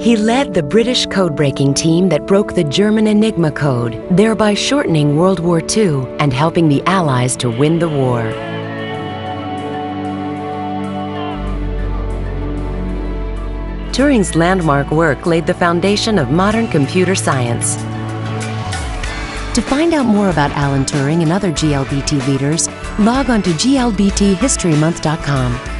He led the British code-breaking team that broke the German Enigma Code, thereby shortening World War II and helping the Allies to win the war. Turing's landmark work laid the foundation of modern computer science. To find out more about Alan Turing and other GLBT leaders, log on to glbtHistoryMonth.com.